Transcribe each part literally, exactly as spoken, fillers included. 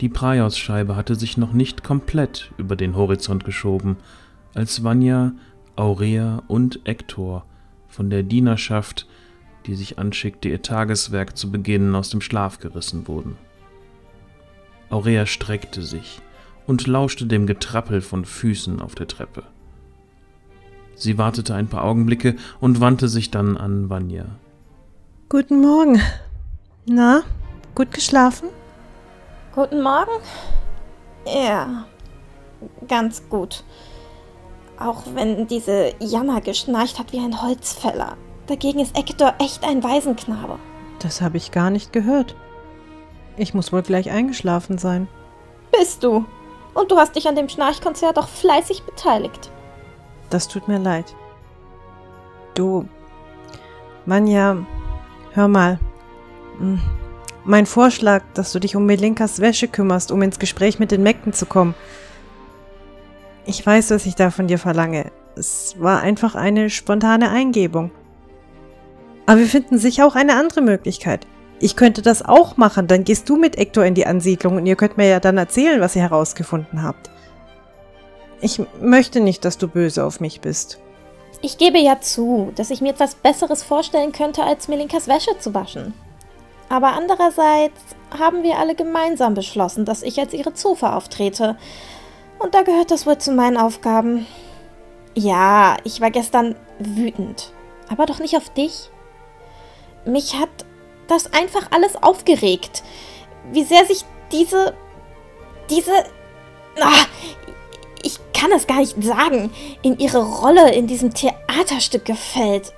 Die Praios-Scheibe hatte sich noch nicht komplett über den Horizont geschoben, als Vanya, Aurea und Ektor von der Dienerschaft, die sich anschickte, ihr Tageswerk zu beginnen, aus dem Schlaf gerissen wurden. Aurea streckte sich und lauschte dem Getrappel von Füßen auf der Treppe. Sie wartete ein paar Augenblicke und wandte sich dann an Vanya. Guten Morgen. Na, gut geschlafen? Guten Morgen? Ja, ganz gut. Auch wenn diese Janna geschnarcht hat wie ein Holzfäller. Dagegen ist Ektor echt ein Waisenknabe. Das habe ich gar nicht gehört. Ich muss wohl gleich eingeschlafen sein. Bist du. Und du hast dich an dem Schnarchkonzert auch fleißig beteiligt. Das tut mir leid. Du, Vanya, hör mal. Mein Vorschlag, dass du dich um Melinkas Wäsche kümmerst, um ins Gespräch mit den Mägden zu kommen. Ich weiß, was ich da von dir verlange. Es war einfach eine spontane Eingebung. Aber wir finden sicher auch eine andere Möglichkeit. Ich könnte das auch machen, dann gehst du mit Ektor in die Ansiedlung und ihr könnt mir ja dann erzählen, was ihr herausgefunden habt. Ich möchte nicht, dass du böse auf mich bist. Ich gebe ja zu, dass ich mir etwas Besseres vorstellen könnte, als Melinkas Wäsche zu waschen. Aber andererseits haben wir alle gemeinsam beschlossen, dass ich als ihre Zofe auftrete. Und da gehört das wohl zu meinen Aufgaben. Ja, ich war gestern wütend, aber doch nicht auf dich. Mich hat das einfach alles aufgeregt. Wie sehr sich diese... diese... Ah, ich kann es gar nicht sagen, in ihre Rolle in diesem Theaterstück gefällt.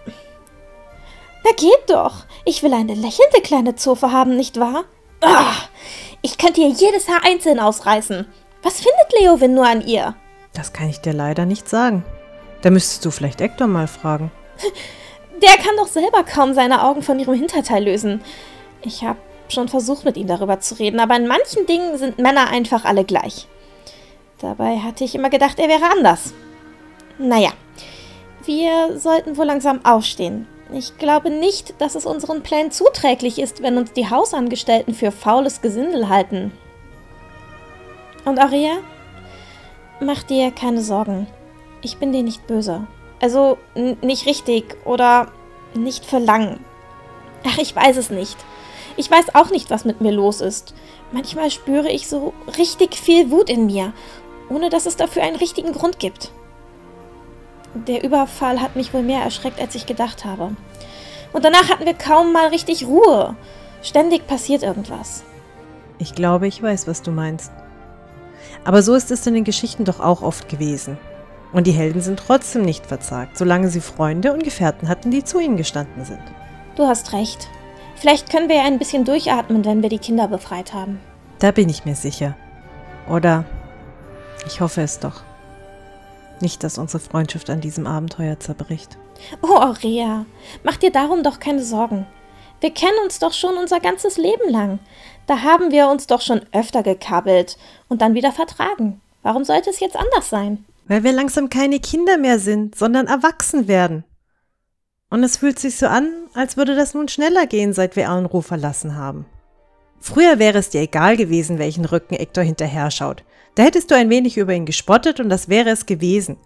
Na geht doch. Ich will eine lächelnde kleine Zofe haben, nicht wahr? Ah, ich könnte ihr jedes Haar einzeln ausreißen. Was findet Leowin nur an ihr? Das kann ich dir leider nicht sagen. Da müsstest du vielleicht Ektor mal fragen. Der kann doch selber kaum seine Augen von ihrem Hinterteil lösen. Ich habe schon versucht, mit ihm darüber zu reden, aber in manchen Dingen sind Männer einfach alle gleich. Dabei hatte ich immer gedacht, er wäre anders. Naja, wir sollten wohl langsam aufstehen. Ich glaube nicht, dass es unseren Plänen zuträglich ist, wenn uns die Hausangestellten für faules Gesindel halten. Und Aurea, mach dir keine Sorgen. Ich bin dir nicht böse. Also, nicht richtig oder nicht für lang. Ach, ich weiß es nicht. Ich weiß auch nicht, was mit mir los ist. Manchmal spüre ich so richtig viel Wut in mir, ohne dass es dafür einen richtigen Grund gibt. Der Überfall hat mich wohl mehr erschreckt, als ich gedacht habe. Und danach hatten wir kaum mal richtig Ruhe. Ständig passiert irgendwas. Ich glaube, ich weiß, was du meinst. Aber so ist es in den Geschichten doch auch oft gewesen. Und die Helden sind trotzdem nicht verzagt, solange sie Freunde und Gefährten hatten, die zu ihnen gestanden sind. Du hast recht. Vielleicht können wir ja ein bisschen durchatmen, wenn wir die Kinder befreit haben. Da bin ich mir sicher. Oder ich hoffe es doch. Nicht, dass unsere Freundschaft an diesem Abenteuer zerbricht. Oh, Aurea, mach dir darum doch keine Sorgen. Wir kennen uns doch schon unser ganzes Leben lang. Da haben wir uns doch schon öfter gekabbelt und dann wieder vertragen. Warum sollte es jetzt anders sein? Weil wir langsam keine Kinder mehr sind, sondern erwachsen werden. Und es fühlt sich so an, als würde das nun schneller gehen, seit wir Allenruh verlassen haben. Früher wäre es dir egal gewesen, welchen Rücken Ektor hinterher schaut. Da hättest du ein wenig über ihn gespottet und das wäre es gewesen.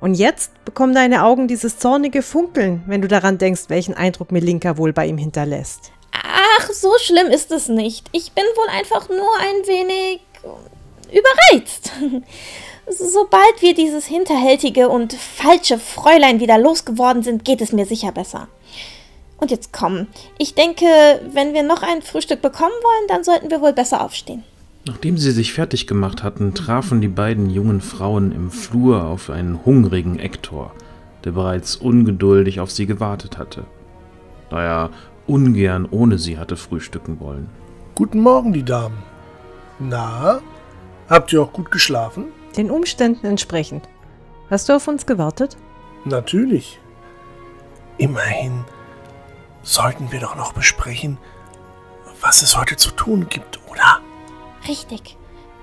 Und jetzt bekommen deine Augen dieses zornige Funkeln, wenn du daran denkst, welchen Eindruck Melinka wohl bei ihm hinterlässt. Ach, so schlimm ist es nicht. Ich bin wohl einfach nur ein wenig überreizt. Sobald wir dieses hinterhältige und falsche Fräulein wieder losgeworden sind, geht es mir sicher besser. Und jetzt komm. Ich denke, wenn wir noch ein Frühstück bekommen wollen, dann sollten wir wohl besser aufstehen. Nachdem sie sich fertig gemacht hatten, trafen die beiden jungen Frauen im Flur auf einen hungrigen Ektor, der bereits ungeduldig auf sie gewartet hatte, da er ungern ohne sie hatte frühstücken wollen. Guten Morgen, die Damen. Na, habt ihr auch gut geschlafen? Den Umständen entsprechend. Hast du auf uns gewartet? Natürlich. Immerhin sollten wir doch noch besprechen, was es heute zu tun gibt, oder? Richtig.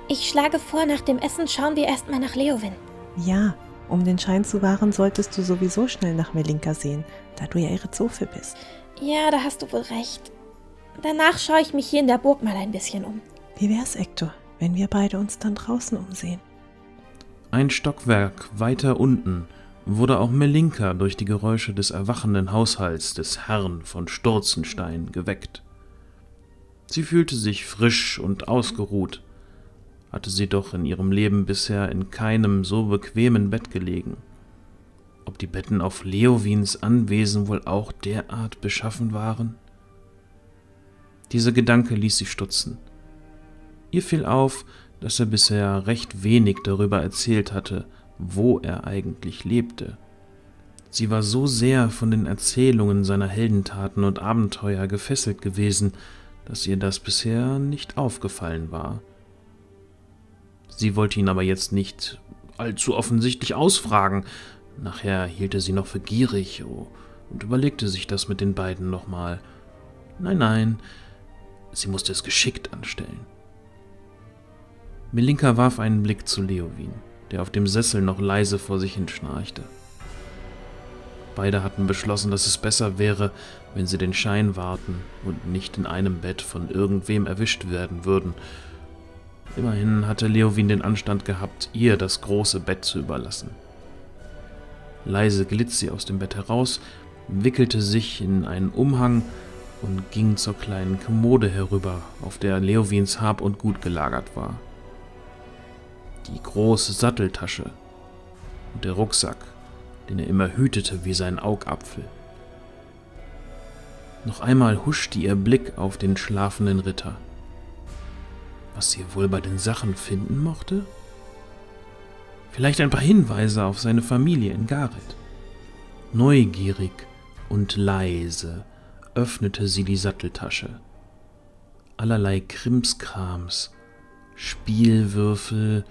Ich schlage vor, nach dem Essen schauen wir erstmal nach Leowin. Ja, um den Schein zu wahren, solltest du sowieso schnell nach Melinka sehen, da du ja ihre Zofe bist. Ja, da hast du wohl recht. Danach schaue ich mich hier in der Burg mal ein bisschen um. Wie wär's, Ektor, wenn wir beide uns dann draußen umsehen? Ein Stockwerk weiter unten wurde auch Melinka durch die Geräusche des erwachenden Haushalts des Herrn von Sturzenstein geweckt. Sie fühlte sich frisch und ausgeruht, hatte sie doch in ihrem Leben bisher in keinem so bequemen Bett gelegen. Ob die Betten auf Leowins Anwesen wohl auch derart beschaffen waren? Dieser Gedanke ließ sie stutzen. Ihr fiel auf, dass er bisher recht wenig darüber erzählt hatte, wo er eigentlich lebte. Sie war so sehr von den Erzählungen seiner Heldentaten und Abenteuer gefesselt gewesen, dass ihr das bisher nicht aufgefallen war. Sie wollte ihn aber jetzt nicht allzu offensichtlich ausfragen. Nachher hielt er sie noch für gierig und überlegte sich das mit den beiden nochmal. Nein, nein, sie musste es geschickt anstellen. Melinka warf einen Blick zu Leowin, der auf dem Sessel noch leise vor sich hinschnarchte. Beide hatten beschlossen, dass es besser wäre, wenn sie den Schein wahrten und nicht in einem Bett von irgendwem erwischt werden würden. Immerhin hatte Leowin den Anstand gehabt, ihr das große Bett zu überlassen. Leise glitt sie aus dem Bett heraus, wickelte sich in einen Umhang und ging zur kleinen Kommode herüber, auf der Leowins Hab und Gut gelagert war. Die große Satteltasche und der Rucksack, den er immer hütete wie seinen Augapfel. Noch einmal huschte ihr Blick auf den schlafenden Ritter. Was sie wohl bei den Sachen finden mochte? Vielleicht ein paar Hinweise auf seine Familie in Gareth. Neugierig und leise öffnete sie die Satteltasche. Allerlei Krimskrams, Spielwürfel,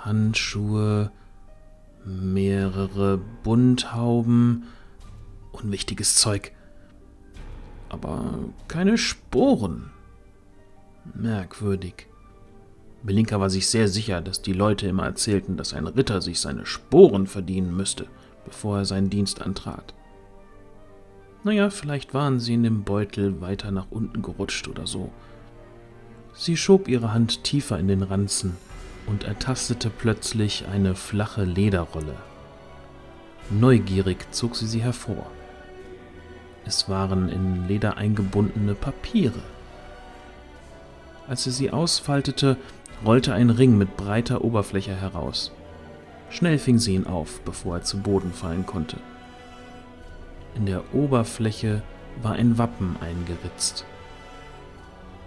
Handschuhe, mehrere Bunthauben, unwichtiges Zeug, aber keine Sporen. Merkwürdig. Melinka war sich sehr sicher, dass die Leute immer erzählten, dass ein Ritter sich seine Sporen verdienen müsste, bevor er seinen Dienst antrat. Naja, vielleicht waren sie in dem Beutel weiter nach unten gerutscht oder so. Sie schob ihre Hand tiefer in den Ranzen und ertastete plötzlich eine flache Lederrolle. Neugierig zog sie sie hervor. Es waren in Leder eingebundene Papiere. Als sie sie ausfaltete, rollte ein Ring mit breiter Oberfläche heraus. Schnell fing sie ihn auf, bevor er zu Boden fallen konnte. In der Oberfläche war ein Wappen eingeritzt.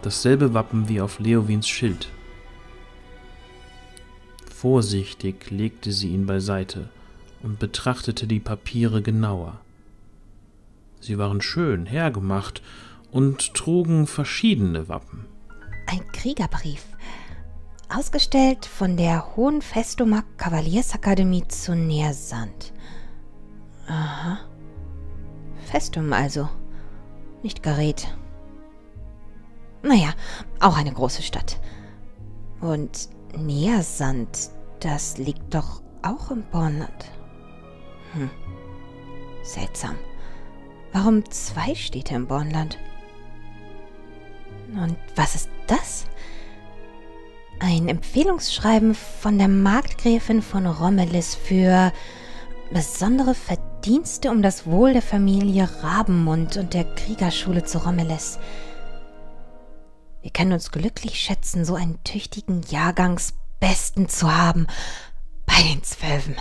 Dasselbe Wappen wie auf Leowins Schild. Vorsichtig legte sie ihn beiseite und betrachtete die Papiere genauer. Sie waren schön hergemacht und trugen verschiedene Wappen. Ein Kriegerbrief, ausgestellt von der Hohen Festumer Kavaliersakademie zu Neersand. Aha. Festum also, nicht Gareth. Naja, auch eine große Stadt. Und Neersand, das liegt doch auch im Bornland. Hm, seltsam. Warum zwei Städte im Bornland? Und was ist das? Ein Empfehlungsschreiben von der Marktgräfin von Rommilys für besondere Verdienste um das Wohl der Familie Rabenmund und der Kriegerschule zu Rommilys. Wir können uns glücklich schätzen, so einen tüchtigen Jahrgangsbesten zu haben. Bei den Zwölfen.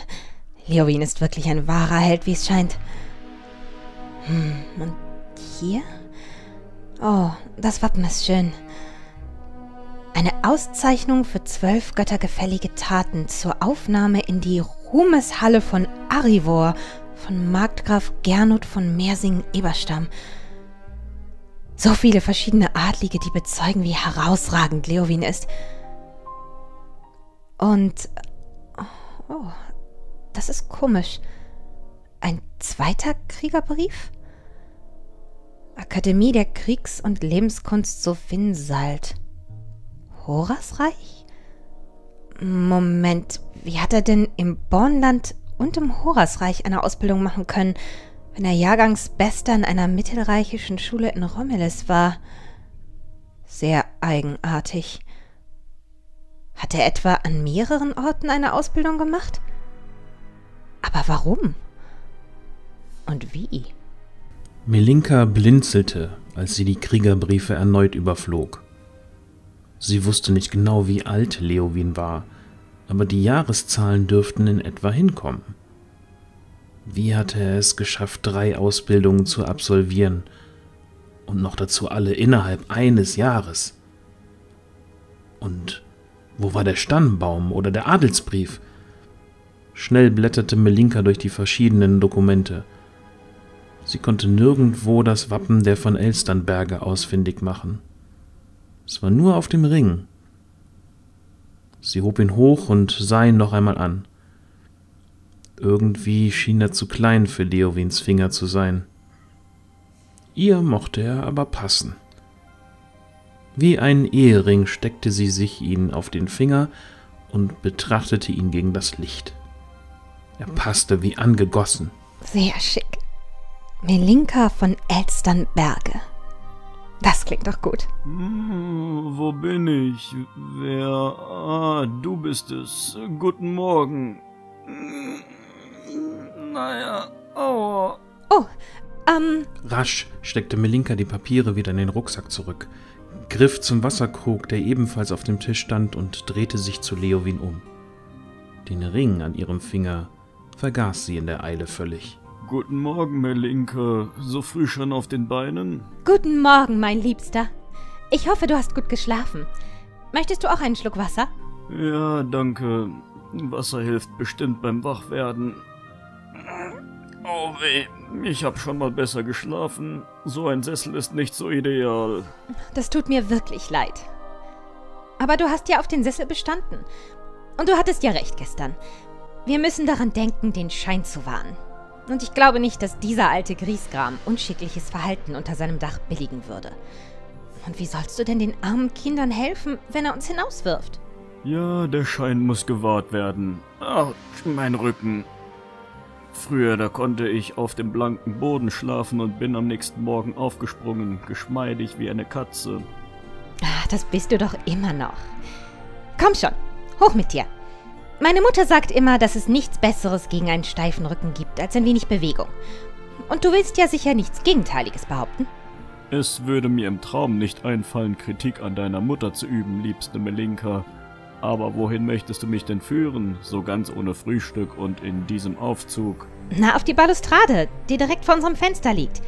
Leowin ist wirklich ein wahrer Held, wie es scheint. Hm, und hier? Oh, das Wappen ist schön. Eine Auszeichnung für zwölf göttergefällige Taten zur Aufnahme in die Ruhmeshalle von Arivor von Markgraf Gernot von Meersingen-Eberstamm. So viele verschiedene Adlige, die bezeugen, wie herausragend Leowin ist. Und... Oh, das ist komisch. Ein zweiter Kriegerbrief? Akademie der Kriegs- und Lebenskunst zu Finsalt. Horasreich? Moment, wie hat er denn im Bornland und im Horasreich eine Ausbildung machen können, wenn er Jahrgangsbester in einer mittelreichischen Schule in Rommilys war? Sehr eigenartig. Hat er etwa an mehreren Orten eine Ausbildung gemacht? Aber warum? Und wie? Melinka blinzelte, als sie die Kriegerbriefe erneut überflog. Sie wusste nicht genau, wie alt Leowin war, aber die Jahreszahlen dürften in etwa hinkommen. Wie hatte er es geschafft, drei Ausbildungen zu absolvieren und noch dazu alle innerhalb eines Jahres? Und wo war der Stammbaum oder der Adelsbrief? Schnell blätterte Melinka durch die verschiedenen Dokumente. Sie konnte nirgendwo das Wappen der von Elsternberge ausfindig machen. Es war nur auf dem Ring. Sie hob ihn hoch und sah ihn noch einmal an. Irgendwie schien er zu klein für Leowins Finger zu sein. Ihr mochte er aber passen. Wie einen Ehering steckte sie sich ihn auf den Finger und betrachtete ihn gegen das Licht. Er passte wie angegossen. Sehr schick. Melinka von Elsternberge. Das klingt doch gut. Hm, wo bin ich? Wer? Ah, du bist es. Guten Morgen. Naja, aua. Oh, ähm... Rasch steckte Melinka die Papiere wieder in den Rucksack zurück, griff zum Wasserkrug, der ebenfalls auf dem Tisch stand, und drehte sich zu Leowin um. Den Ring an ihrem Finger vergaß sie in der Eile völlig. Guten Morgen, Melinka. So früh schon auf den Beinen? Guten Morgen, mein Liebster. Ich hoffe, du hast gut geschlafen. Möchtest du auch einen Schluck Wasser? Ja, danke. Wasser hilft bestimmt beim Wachwerden. Oh weh, ich habe schon mal besser geschlafen. So ein Sessel ist nicht so ideal. Das tut mir wirklich leid. Aber du hast ja auf den Sessel bestanden. Und du hattest ja recht gestern. Wir müssen daran denken, den Schein zu wahren. Und ich glaube nicht, dass dieser alte Griesgram unschickliches Verhalten unter seinem Dach billigen würde. Und wie sollst du denn den armen Kindern helfen, wenn er uns hinauswirft? Ja, der Schein muss gewahrt werden. Ach, mein Rücken. Früher, da konnte ich auf dem blanken Boden schlafen und bin am nächsten Morgen aufgesprungen, geschmeidig wie eine Katze. Ach, das bist du doch immer noch. Komm schon, hoch mit dir. Meine Mutter sagt immer, dass es nichts Besseres gegen einen steifen Rücken gibt, als ein wenig Bewegung. Und du willst ja sicher nichts Gegenteiliges behaupten. Es würde mir im Traum nicht einfallen, Kritik an deiner Mutter zu üben, liebste Melinka. Aber wohin möchtest du mich denn führen, so ganz ohne Frühstück und in diesem Aufzug? Na, auf die Balustrade, die direkt vor unserem Fenster liegt.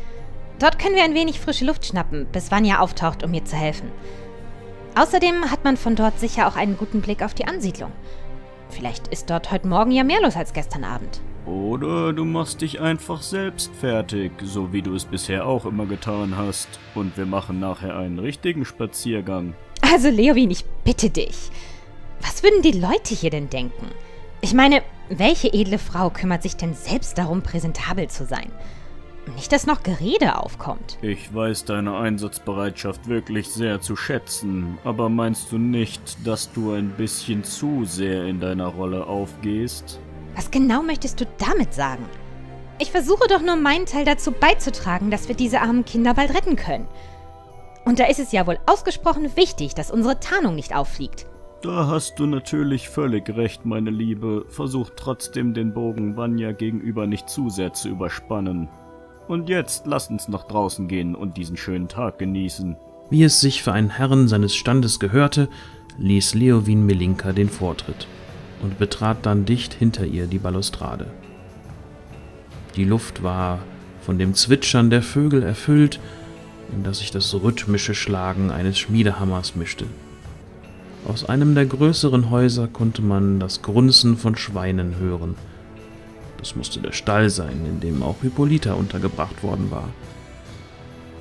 Dort können wir ein wenig frische Luft schnappen, bis Vanya auftaucht, um mir zu helfen. Außerdem hat man von dort sicher auch einen guten Blick auf die Ansiedlung. Vielleicht ist dort heute Morgen ja mehr los als gestern Abend. Oder du machst dich einfach selbst fertig, so wie du es bisher auch immer getan hast. Und wir machen nachher einen richtigen Spaziergang. Also Leowin, ich bitte dich. Was würden die Leute hier denn denken? Ich meine, welche edle Frau kümmert sich denn selbst darum, präsentabel zu sein? Nicht, dass noch Gerede aufkommt. Ich weiß deine Einsatzbereitschaft wirklich sehr zu schätzen, aber meinst du nicht, dass du ein bisschen zu sehr in deiner Rolle aufgehst? Was genau möchtest du damit sagen? Ich versuche doch nur meinen Teil dazu beizutragen, dass wir diese armen Kinder bald retten können. Und da ist es ja wohl ausgesprochen wichtig, dass unsere Tarnung nicht auffliegt. Da hast du natürlich völlig recht, meine Liebe. Versuch trotzdem, den Bogen Vanya gegenüber nicht zu sehr zu überspannen. Und jetzt lasst uns nach draußen gehen und diesen schönen Tag genießen. Wie es sich für einen Herrn seines Standes gehörte, ließ Leowin Melinka den Vortritt und betrat dann dicht hinter ihr die Balustrade. Die Luft war von dem Zwitschern der Vögel erfüllt, in das sich das rhythmische Schlagen eines Schmiedehammers mischte. Aus einem der größeren Häuser konnte man das Grunzen von Schweinen hören. Das musste der Stall sein, in dem auch Hippolyta untergebracht worden war.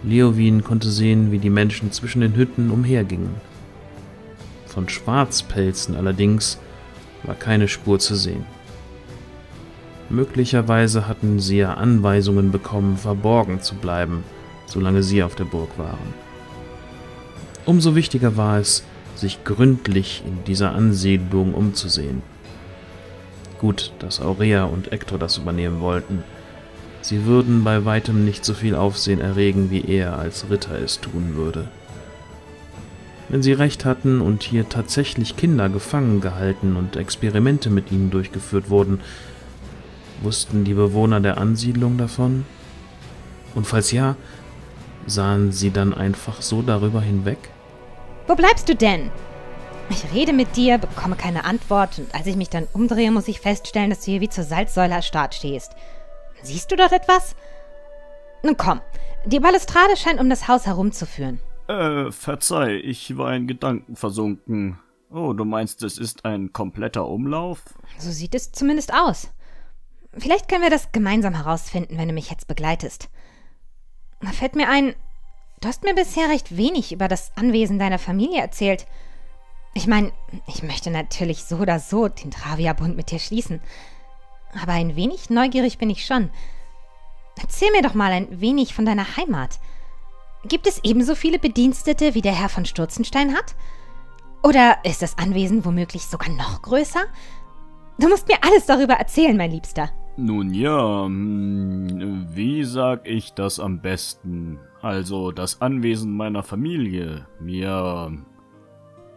Leowin konnte sehen, wie die Menschen zwischen den Hütten umhergingen. Von Schwarzpelzen allerdings war keine Spur zu sehen. Möglicherweise hatten sie ja Anweisungen bekommen, verborgen zu bleiben, solange sie auf der Burg waren. Umso wichtiger war es, sich gründlich in dieser Ansiedlung umzusehen. Gut, dass Aurea und Ektor das übernehmen wollten. Sie würden bei weitem nicht so viel Aufsehen erregen, wie er als Ritter es tun würde. wenn sie recht hatten und hier tatsächlich Kinder gefangen gehalten und Experimente mit ihnen durchgeführt wurden. Wussten die Bewohner der Ansiedlung davon? Und falls ja, sahen sie dann einfach so darüber hinweg? Wo bleibst du denn? Ich rede mit dir, bekomme keine Antwort und als ich mich dann umdrehe, muss ich feststellen, dass du hier wie zur Salzsäule erstarrt stehst. Siehst du dort etwas? Nun komm, die Balustrade scheint um das Haus herumzuführen. Äh, verzeih, ich war in Gedanken versunken. Oh, du meinst, es ist ein kompletter Umlauf? So sieht es zumindest aus. Vielleicht können wir das gemeinsam herausfinden, wenn du mich jetzt begleitest. Da fällt mir ein, du hast mir bisher recht wenig über das Anwesen deiner Familie erzählt. Ich meine, ich möchte natürlich so oder so den Travia-Bund mit dir schließen. Aber ein wenig neugierig bin ich schon. Erzähl mir doch mal ein wenig von deiner Heimat. Gibt es ebenso viele Bedienstete, wie der Herr von Sturzenstein hat? Oder ist das Anwesen womöglich sogar noch größer? Du musst mir alles darüber erzählen, mein Liebster. Nun ja, wie sag ich das am besten? Also, das Anwesen meiner Familie, mir...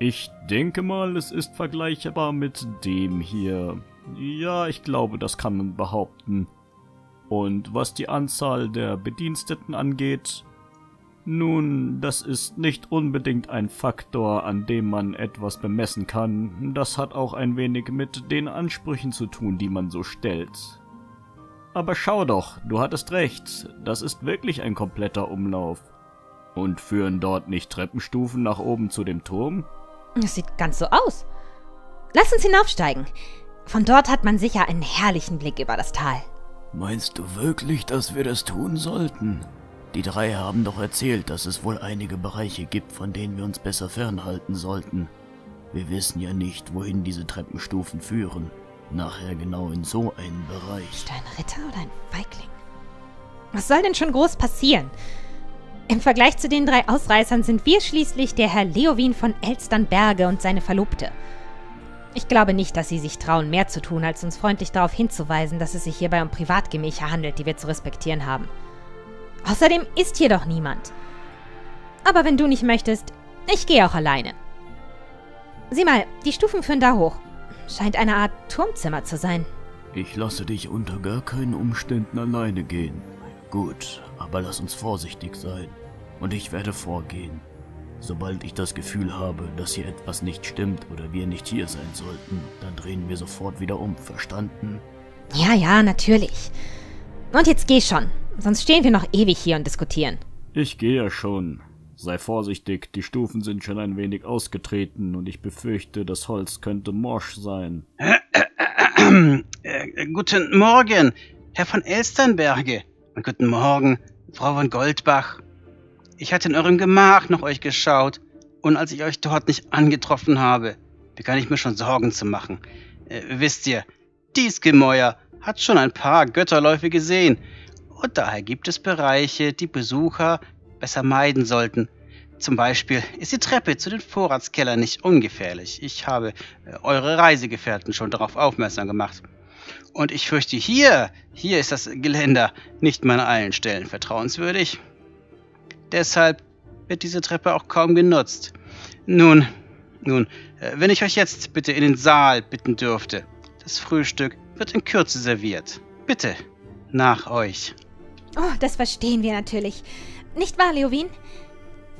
Ich denke mal, es ist vergleichbar mit dem hier. Ja, ich glaube, das kann man behaupten. Und was die Anzahl der Bediensteten angeht, nun, das ist nicht unbedingt ein Faktor, an dem man etwas bemessen kann. Das hat auch ein wenig mit den Ansprüchen zu tun, die man so stellt. Aber schau doch, du hattest recht, das ist wirklich ein kompletter Umlauf. Und führen dort nicht Treppenstufen nach oben zu dem Turm? Das sieht ganz so aus. Lass uns hinaufsteigen. Von dort hat man sicher einen herrlichen Blick über das Tal. Meinst du wirklich, dass wir das tun sollten? Die drei haben doch erzählt, dass es wohl einige Bereiche gibt, von denen wir uns besser fernhalten sollten. Wir wissen ja nicht, wohin diese Treppenstufen führen. Nachher genau in so einen Bereich. Bist du ein Ritter oder ein Feigling? Was soll denn schon groß passieren? Im Vergleich zu den drei Ausreißern sind wir schließlich der Herr Leowin von Elsternberge und seine Verlobte. Ich glaube nicht, dass sie sich trauen, mehr zu tun, als uns freundlich darauf hinzuweisen, dass es sich hierbei um Privatgemächer handelt, die wir zu respektieren haben. Außerdem ist hier doch niemand. Aber wenn du nicht möchtest, ich gehe auch alleine. Sieh mal, die Stufen führen da hoch. Scheint eine Art Turmzimmer zu sein. Ich lasse dich unter gar keinen Umständen alleine gehen. Gut, aber lass uns vorsichtig sein. Und ich werde vorgehen. Sobald ich das Gefühl habe, dass hier etwas nicht stimmt oder wir nicht hier sein sollten, dann drehen wir sofort wieder um, verstanden? Ja, ja, natürlich. Und jetzt geh schon, sonst stehen wir noch ewig hier und diskutieren. Ich gehe ja schon. Sei vorsichtig, die Stufen sind schon ein wenig ausgetreten und ich befürchte, das Holz könnte morsch sein. Äh, äh, äh, äh, guten Morgen, Herr von Elsternberge. Und guten Morgen, Frau von Goldbach. Ich hatte in eurem Gemach nach euch geschaut und als ich euch dort nicht angetroffen habe, begann ich mir schon Sorgen zu machen. Äh, wisst ihr, dies Gemäuer hat schon ein paar Götterläufe gesehen und daher gibt es Bereiche, die Besucher besser meiden sollten. Zum Beispiel ist die Treppe zu den Vorratskellern nicht ungefährlich. Ich habe äh, eure Reisegefährten schon darauf aufmerksam gemacht. Und ich fürchte, hier, hier ist das Geländer nicht mehr an allen Stellen vertrauenswürdig. Deshalb wird diese Treppe auch kaum genutzt. Nun, nun, wenn ich euch jetzt bitte in den Saal bitten dürfte. Das Frühstück wird in Kürze serviert. Bitte, nach euch. Oh, das verstehen wir natürlich. Nicht wahr, Leowin?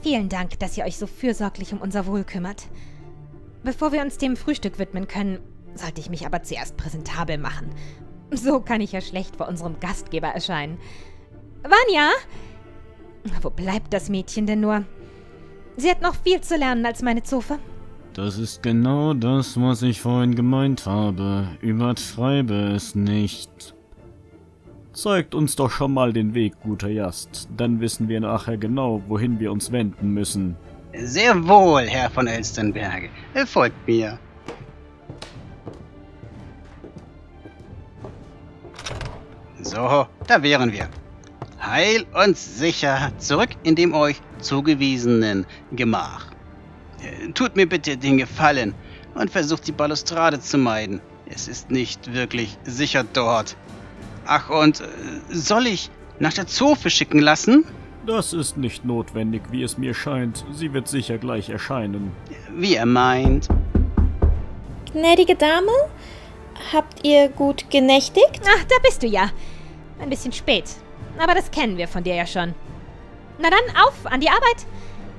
Vielen Dank, dass ihr euch so fürsorglich um unser Wohl kümmert. Bevor wir uns dem Frühstück widmen können, sollte ich mich aber zuerst präsentabel machen. So kann ich ja schlecht vor unserem Gastgeber erscheinen. Vanya! Wo bleibt das Mädchen denn nur? Sie hat noch viel zu lernen als meine Zofe. Das ist genau das, was ich vorhin gemeint habe. Übertreibe es nicht. Zeigt uns doch schon mal den Weg, guter Jast. Dann wissen wir nachher genau, wohin wir uns wenden müssen. Sehr wohl, Herr von Elsternberge. Folgt mir. So, da wären wir. Heil und sicher zurück in dem euch zugewiesenen Gemach. Tut mir bitte den Gefallen und versucht die Balustrade zu meiden. Es ist nicht wirklich sicher dort. Ach und, soll ich nach der Zofe schicken lassen? Das ist nicht notwendig, wie es mir scheint. Sie wird sicher gleich erscheinen. Wie er meint. Gnädige Dame, habt ihr gut genächtigt? Ach, da bist du ja. Ein bisschen spät. Aber das kennen wir von dir ja schon. Na dann, auf, an die Arbeit.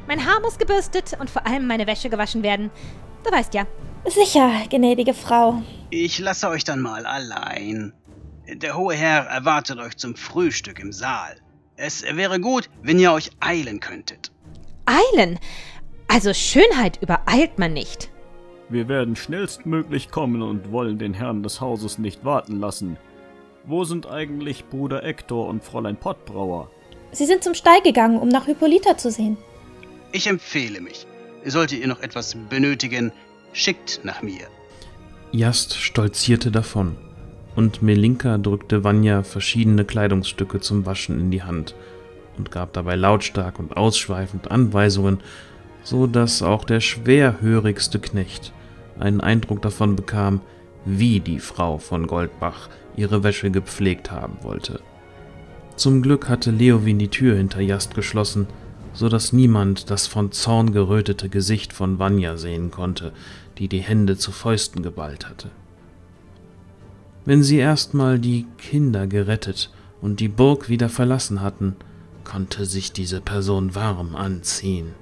Mein Haar muss gebürstet und vor allem meine Wäsche gewaschen werden. Du weißt ja. Sicher, gnädige Frau. Ich lasse euch dann mal allein. Der hohe Herr erwartet euch zum Frühstück im Saal. Es wäre gut, wenn ihr euch eilen könntet. Eilen? Also Schönheit übereilt man nicht. Wir werden schnellstmöglich kommen und wollen den Herrn des Hauses nicht warten lassen. Wo sind eigentlich Bruder Ektor und Fräulein Pottbrauer? Sie sind zum Stall gegangen, um nach Hippolyta zu sehen. Ich empfehle mich. Solltet ihr noch etwas benötigen, schickt nach mir. Jast stolzierte davon. Und Melinka drückte Vanya verschiedene Kleidungsstücke zum Waschen in die Hand und gab dabei lautstark und ausschweifend Anweisungen, so dass auch der schwerhörigste Knecht einen Eindruck davon bekam, wie die Frau von Goldbach ihre Wäsche gepflegt haben wollte. Zum Glück hatte Leowin die Tür hinter Jast geschlossen, so dass niemand das von Zorn gerötete Gesicht von Vanya sehen konnte, die die Hände zu Fäusten geballt hatte. Wenn sie erstmal die Kinder gerettet und die Burg wieder verlassen hatten, konnte sich diese Person warm anziehen.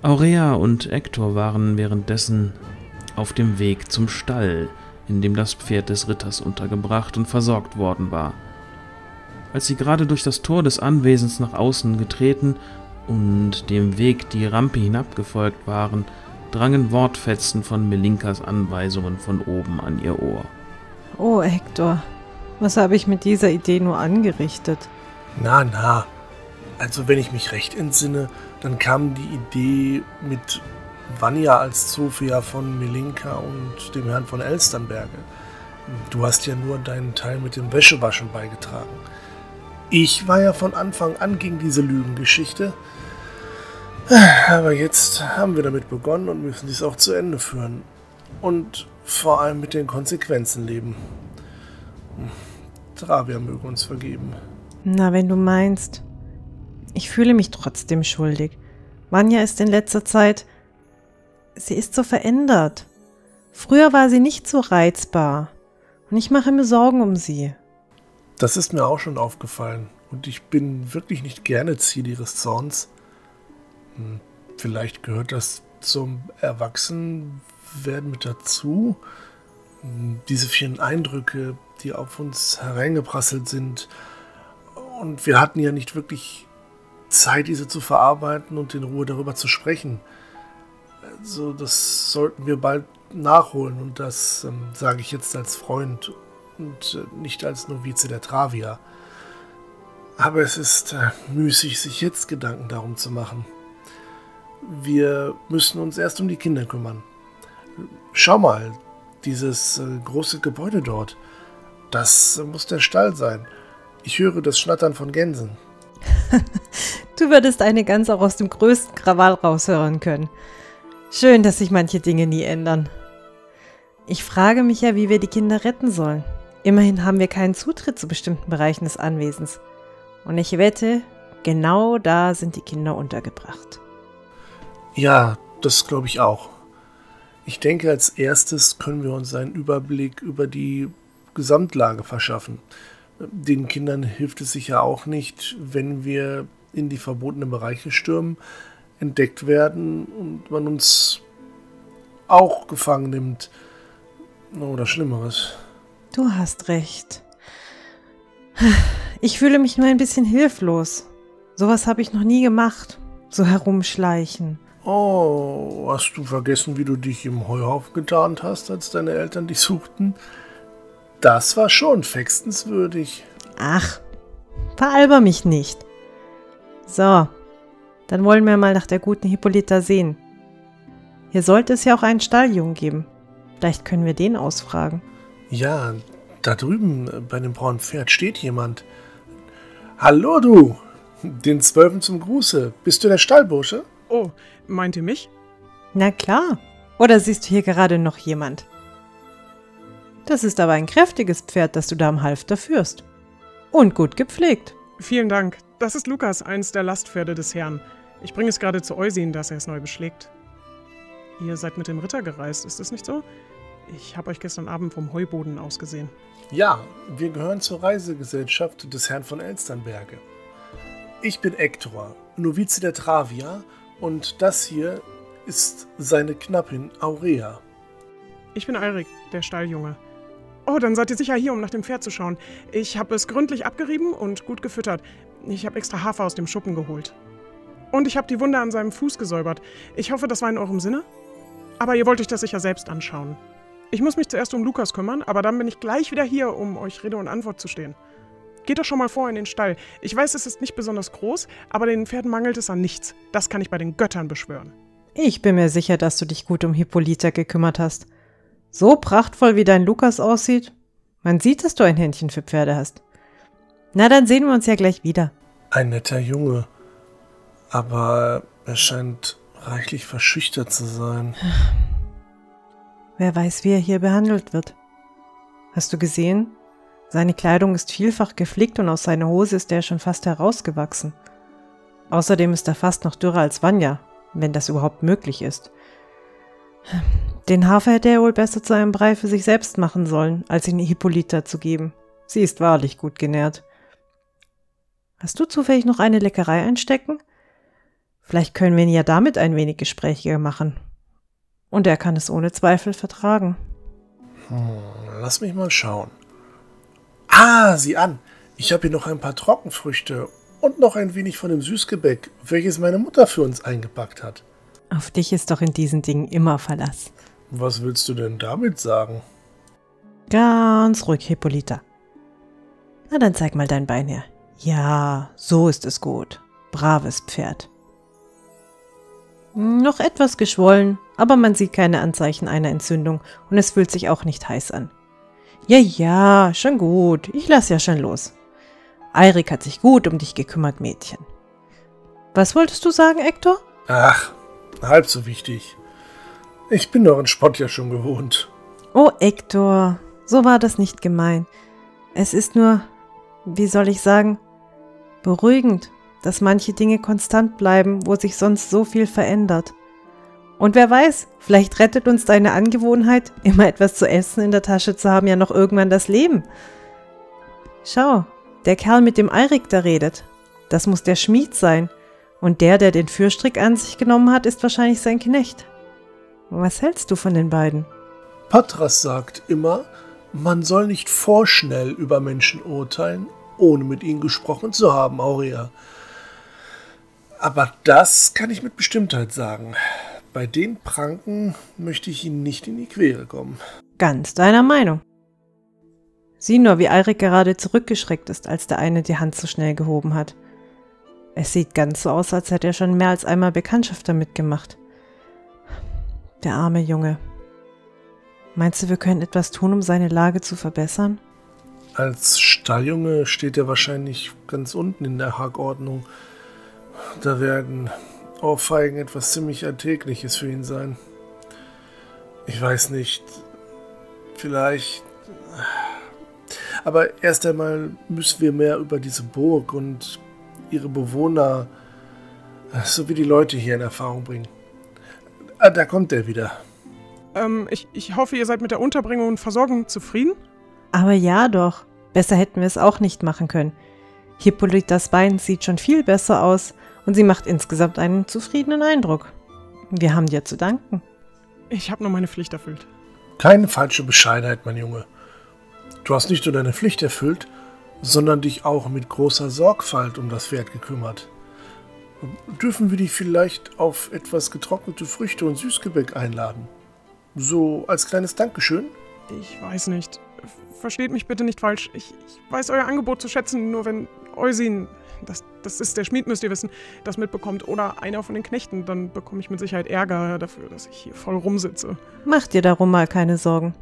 Aurea und Ektor waren währenddessen auf dem Weg zum Stall, in dem das Pferd des Ritters untergebracht und versorgt worden war. Als sie gerade durch das Tor des Anwesens nach außen getreten und dem Weg die Rampe hinabgefolgt waren, drangen Wortfetzen von Melinkas Anweisungen von oben an ihr Ohr. Oh, Ektor, was habe ich mit dieser Idee nur angerichtet? Na, na, also wenn ich mich recht entsinne, dann kam die Idee mit Vanya als Sophia von Melinka und dem Herrn von Elsternberge. Du hast ja nur deinen Teil mit dem Wäschewaschen beigetragen. Ich war ja von Anfang an gegen diese Lügengeschichte. Aber jetzt haben wir damit begonnen und müssen dies auch zu Ende führen. Und vor allem mit den Konsequenzen leben. Travia möge uns vergeben. Na, wenn du meinst. Ich fühle mich trotzdem schuldig. Vanya ist in letzter Zeit... Sie ist so verändert. Früher war sie nicht so reizbar. Und ich mache mir Sorgen um sie. Das ist mir auch schon aufgefallen. Und ich bin wirklich nicht gerne Ziel ihres Zorns. Vielleicht gehört das zum Erwachsenwerden mit dazu. Diese vielen Eindrücke, die auf uns hereingeprasselt sind. Und wir hatten ja nicht wirklich Zeit, diese zu verarbeiten und in Ruhe darüber zu sprechen. Also das sollten wir bald nachholen. Und das ähm, sage ich jetzt als Freund und äh, nicht als Novize der Travia. Aber es ist äh, müßig, sich jetzt Gedanken darum zu machen. Wir müssen uns erst um die Kinder kümmern. Schau mal, dieses äh, große Gebäude dort. Das äh, muss der Stall sein. Ich höre das Schnattern von Gänsen. Du würdest eine Gans auch aus dem größten Krawall raushören können. Schön, dass sich manche Dinge nie ändern. Ich frage mich ja, wie wir die Kinder retten sollen. Immerhin haben wir keinen Zutritt zu bestimmten Bereichen des Anwesens. Und ich wette, genau da sind die Kinder untergebracht. Ja, das glaube ich auch. Ich denke, als erstes können wir uns einen Überblick über die Gesamtlage verschaffen. Den Kindern hilft es sicher auch nicht, wenn wir in die verbotenen Bereiche stürmen, entdeckt werden und man uns auch gefangen nimmt. Oder Schlimmeres. Du hast recht. Ich fühle mich nur ein bisschen hilflos. Sowas habe ich noch nie gemacht. So herumschleichen. Oh, hast du vergessen, wie du dich im Heuhaufen getarnt hast, als deine Eltern dich suchten? Das war schon fextenswürdig. Ach, veralber mich nicht. So, dann wollen wir mal nach der guten Hippolyta sehen. Hier sollte es ja auch einen Stalljungen geben. Vielleicht können wir den ausfragen. Ja, da drüben bei dem braunen Pferd steht jemand. Hallo du, den Zwölfen zum Gruße. Bist du der Stallbursche? Oh, meint ihr mich? Na klar. Oder siehst du hier gerade noch jemand? Das ist aber ein kräftiges Pferd, das du da am Halfter führst. Und gut gepflegt. Vielen Dank. Das ist Lukas, eins der Lastpferde des Herrn. Ich bringe es gerade zu Eusin, dass er es neu beschlägt. Ihr seid mit dem Ritter gereist, ist das nicht so? Ich habe euch gestern Abend vom Heuboden aus gesehen. Ja, wir gehören zur Reisegesellschaft des Herrn von Elsternberge. Ich bin Ektor, Novize der Travia, und das hier ist seine Knappin Aurea. Ich bin Eirik, der Stalljunge. Oh, dann seid ihr sicher hier, um nach dem Pferd zu schauen. Ich habe es gründlich abgerieben und gut gefüttert. Ich habe extra Hafer aus dem Schuppen geholt. Und ich habe die Wunde an seinem Fuß gesäubert. Ich hoffe, das war in eurem Sinne. Aber ihr wollt euch das sicher selbst anschauen. Ich muss mich zuerst um Lukas kümmern, aber dann bin ich gleich wieder hier, um euch Rede und Antwort zu stehen. Geht doch schon mal vor in den Stall. Ich weiß, es ist nicht besonders groß, aber den Pferden mangelt es an nichts. Das kann ich bei den Göttern beschwören. Ich bin mir sicher, dass du dich gut um Hippolyta gekümmert hast. So prachtvoll, wie dein Lukas aussieht, man sieht, dass du ein Händchen für Pferde hast. Na, dann sehen wir uns ja gleich wieder. Ein netter Junge, aber er scheint reichlich verschüchtert zu sein. Wer weiß, wie er hier behandelt wird. Hast du gesehen? Seine Kleidung ist vielfach geflickt und aus seiner Hose ist er schon fast herausgewachsen. Außerdem ist er fast noch dürrer als Vanya, wenn das überhaupt möglich ist. Den Hafer hätte er wohl besser zu einem Brei für sich selbst machen sollen, als ihn Hippolyta zu geben. Sie ist wahrlich gut genährt. Hast du zufällig noch eine Leckerei einstecken? Vielleicht können wir ihn ja damit ein wenig gesprächiger machen. Und er kann es ohne Zweifel vertragen. Hm, lass mich mal schauen. Ah, sieh an! Ich habe hier noch ein paar Trockenfrüchte und noch ein wenig von dem Süßgebäck, welches meine Mutter für uns eingepackt hat. Auf dich ist doch in diesen Dingen immer Verlass. Was willst du denn damit sagen? Ganz ruhig, Hippolyta. Na, dann zeig mal dein Bein her. Ja, so ist es gut. Braves Pferd. Noch etwas geschwollen, aber man sieht keine Anzeichen einer Entzündung und es fühlt sich auch nicht heiß an. Ja, ja, schon gut. Ich lass ja schon los. Eirik hat sich gut um dich gekümmert, Mädchen. Was wolltest du sagen, Ektor? Ach, halb so wichtig. Ich bin euren Spott ja schon gewohnt. Oh, Ektor, so war das nicht gemeint. Es ist nur, wie soll ich sagen, beruhigend, dass manche Dinge konstant bleiben, wo sich sonst so viel verändert. Und wer weiß, vielleicht rettet uns deine Angewohnheit, immer etwas zu essen in der Tasche zu haben, ja noch irgendwann das Leben. Schau, der Kerl, mit dem Eirik da redet, das muss der Schmied sein. Und der, der den Fürstrick an sich genommen hat, ist wahrscheinlich sein Knecht. Was hältst du von den beiden? Patras sagt immer, man soll nicht vorschnell über Menschen urteilen, ohne mit ihnen gesprochen zu haben, Aurea. Aber das kann ich mit Bestimmtheit sagen. Bei den Pranken möchte ich ihnen nicht in die Quere kommen. Ganz deiner Meinung. Sieh nur, wie Eirik gerade zurückgeschreckt ist, als der eine die Hand zu schnell gehoben hat. Es sieht ganz so aus, als hätte er schon mehr als einmal Bekanntschaft damit gemacht. Der arme Junge. Meinst du, wir können etwas tun, um seine Lage zu verbessern? Als Stalljunge steht er wahrscheinlich ganz unten in der Hackordnung. Da werden Ohrfeigen etwas ziemlich Alltägliches für ihn sein. Ich weiß nicht, vielleicht... Aber erst einmal müssen wir mehr über diese Burg und ihre Bewohner sowie die Leute hier in Erfahrung bringen. Ah, da kommt er wieder. Ähm, ich, ich hoffe, ihr seid mit der Unterbringung und Versorgung zufrieden? Aber ja doch. Besser hätten wir es auch nicht machen können. Hippolytas Bein sieht schon viel besser aus und sie macht insgesamt einen zufriedenen Eindruck. Wir haben dir zu danken. Ich habe nur meine Pflicht erfüllt. Keine falsche Bescheidenheit, mein Junge. Du hast nicht nur deine Pflicht erfüllt, sondern dich auch mit großer Sorgfalt um das Pferd gekümmert. Dürfen wir dich vielleicht auf etwas getrocknete Früchte und Süßgebäck einladen? So als kleines Dankeschön? Ich weiß nicht. Versteht mich bitte nicht falsch. Ich, ich weiß euer Angebot zu schätzen, nur wenn Eusin, das, das ist der Schmied, müsst ihr wissen, das mitbekommt oder einer von den Knechten, dann bekomme ich mit Sicherheit Ärger dafür, dass ich hier voll rumsitze. Mach dir darum mal keine Sorgen.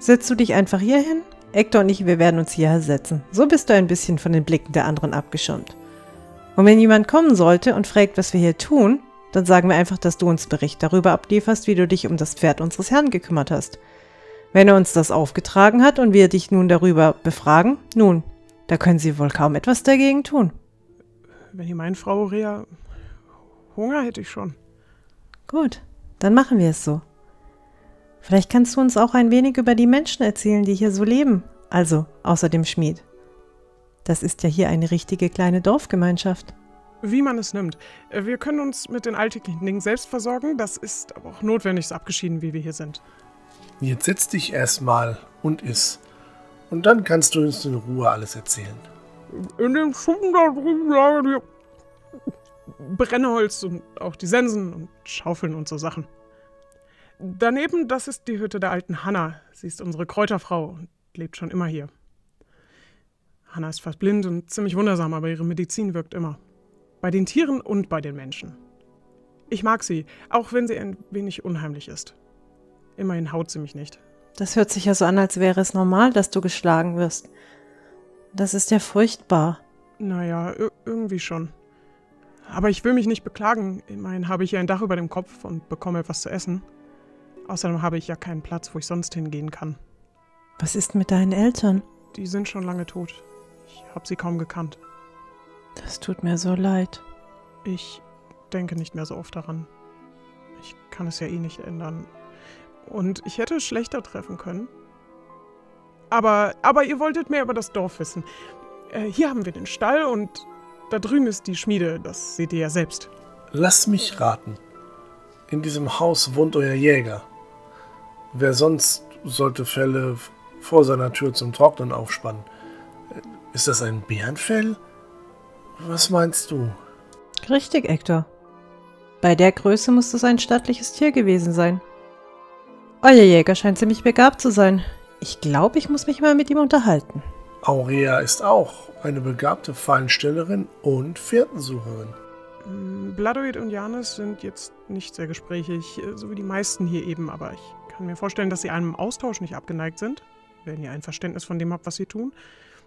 Setzt du dich einfach hier hin? Ektor und ich, wir werden uns hierher setzen. So bist du ein bisschen von den Blicken der anderen abgeschirmt. Und wenn jemand kommen sollte und fragt, was wir hier tun, dann sagen wir einfach, dass du uns Bericht darüber ablieferst, wie du dich um das Pferd unseres Herrn gekümmert hast. Wenn er uns das aufgetragen hat und wir dich nun darüber befragen, nun, Da können Sie wohl kaum etwas dagegen tun. Wenn ich meine Frau Aurea... Hunger hätte ich schon. Gut, dann machen wir es so. Vielleicht kannst du uns auch ein wenig über die Menschen erzählen, die hier so leben. Also, außer dem Schmied. Das ist ja hier eine richtige kleine Dorfgemeinschaft. Wie man es nimmt. Wir können uns mit den alltäglichen Dingen selbst versorgen. Das ist aber auch notwendig, so abgeschieden, wie wir hier sind. Jetzt setz dich erstmal und iss. Und dann kannst du uns in Ruhe alles erzählen. In dem Schuppen da drüben lagen die Brennholz und auch die Sensen und Schaufeln und so Sachen. Daneben, das ist die Hütte der alten Hanna. Sie ist unsere Kräuterfrau und lebt schon immer hier. Hanna ist fast blind und ziemlich wundersam, aber ihre Medizin wirkt immer. Bei den Tieren und bei den Menschen. Ich mag sie, auch wenn sie ein wenig unheimlich ist. Immerhin haut sie mich nicht. Das hört sich ja so an, als wäre es normal, dass du geschlagen wirst. Das ist ja furchtbar. Naja, irgendwie schon. Aber ich will mich nicht beklagen. Immerhin habe ich ja ein Dach über dem Kopf und bekomme etwas zu essen. Außerdem habe ich ja keinen Platz, wo ich sonst hingehen kann. Was ist mit deinen Eltern? Die sind schon lange tot. Ich habe sie kaum gekannt. Das tut mir so leid. Ich denke nicht mehr so oft daran. Ich kann es ja eh nicht ändern. Und ich hätte schlechter treffen können. Aber, aber ihr wolltet mehr über das Dorf wissen. Äh, hier haben wir den Stall und... Da drüben ist die Schmiede, das seht ihr ja selbst. Lass mich raten. In diesem Haus wohnt euer Jäger. Wer sonst sollte Felle vor seiner Tür zum Trocknen aufspannen? Ist das ein Bärenfell? Was meinst du? Richtig, Ektor. Bei der Größe muss das ein stattliches Tier gewesen sein. Euer Jäger scheint ziemlich begabt zu sein. Ich glaube, ich muss mich mal mit ihm unterhalten. Aurea ist auch eine begabte Fallenstellerin und Fährtensucherin. Bladuit und Janis sind jetzt nicht sehr gesprächig, so wie die meisten hier eben, aber ich kann mir vorstellen, dass sie einem Austausch nicht abgeneigt sind. Wenn ihr ein Verständnis von dem habt, was sie tun,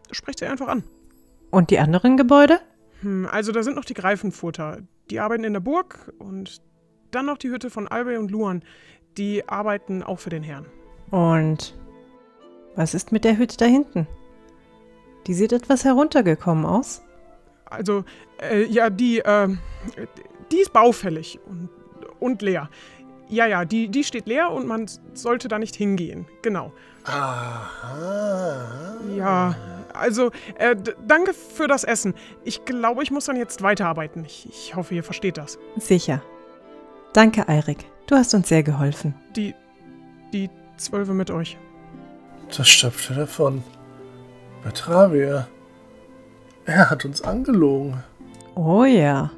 sprecht sie einfach an. Und die anderen Gebäude? Hm, also da sind noch die Greifenfurter. Die arbeiten in der Burg und dann noch die Hütte von Albe und Luan. Die arbeiten auch für den Herrn. Und was ist mit der Hütte da hinten? Die sieht etwas heruntergekommen aus. Also, äh, ja, die, äh, die ist baufällig und, und leer. Ja, ja, die, die steht leer und man sollte da nicht hingehen, genau. Aha. Ja, also, äh, danke für das Essen. Ich glaube, ich muss dann jetzt weiterarbeiten. Ich, ich hoffe, ihr versteht das. Sicher. Danke, Eirik. Du hast uns sehr geholfen. Die, die Zwölfe mit euch. Das schöpfte davon. Bei Travia. Er hat uns angelogen. Oh ja.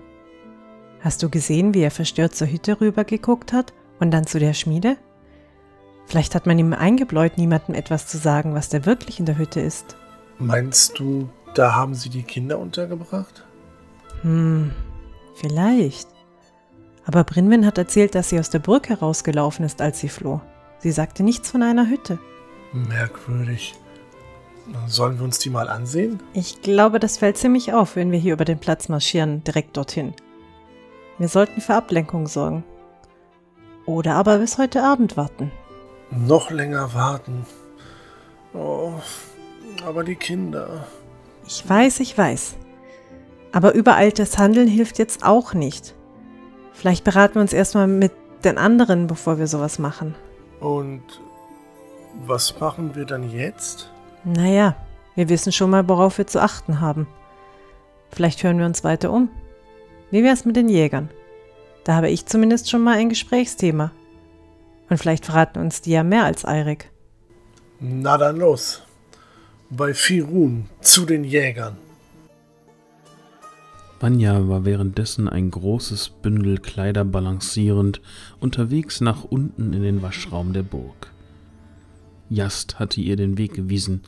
Hast du gesehen, wie er verstört zur Hütte rübergeguckt hat und dann zu der Schmiede? Vielleicht hat man ihm eingebläut, niemandem etwas zu sagen, was da wirklich in der Hütte ist. Meinst du, da haben sie die Kinder untergebracht? Hm, vielleicht. Aber Brinwin hat erzählt, dass sie aus der Burg herausgelaufen ist, als sie floh. Sie sagte nichts von einer Hütte. Merkwürdig. Sollen wir uns die mal ansehen? Ich glaube, das fällt ziemlich auf, wenn wir hier über den Platz marschieren, direkt dorthin. Wir sollten für Ablenkung sorgen. Oder aber bis heute Abend warten. Noch länger warten. Oh, aber die Kinder. Ich weiß, ich weiß. Aber übereiltes Handeln hilft jetzt auch nicht. Vielleicht beraten wir uns erstmal mit den anderen, bevor wir sowas machen. Und was machen wir dann jetzt? Naja, wir wissen schon mal, worauf wir zu achten haben. Vielleicht hören wir uns weiter um. Wie wär's mit den Jägern? Da habe ich zumindest schon mal ein Gesprächsthema. Und vielleicht verraten uns die ja mehr als Eirik. Na dann los. Bei Firun zu den Jägern. Vanya war währenddessen ein großes Bündel Kleider balancierend unterwegs nach unten in den Waschraum der Burg. Jast hatte ihr den Weg gewiesen.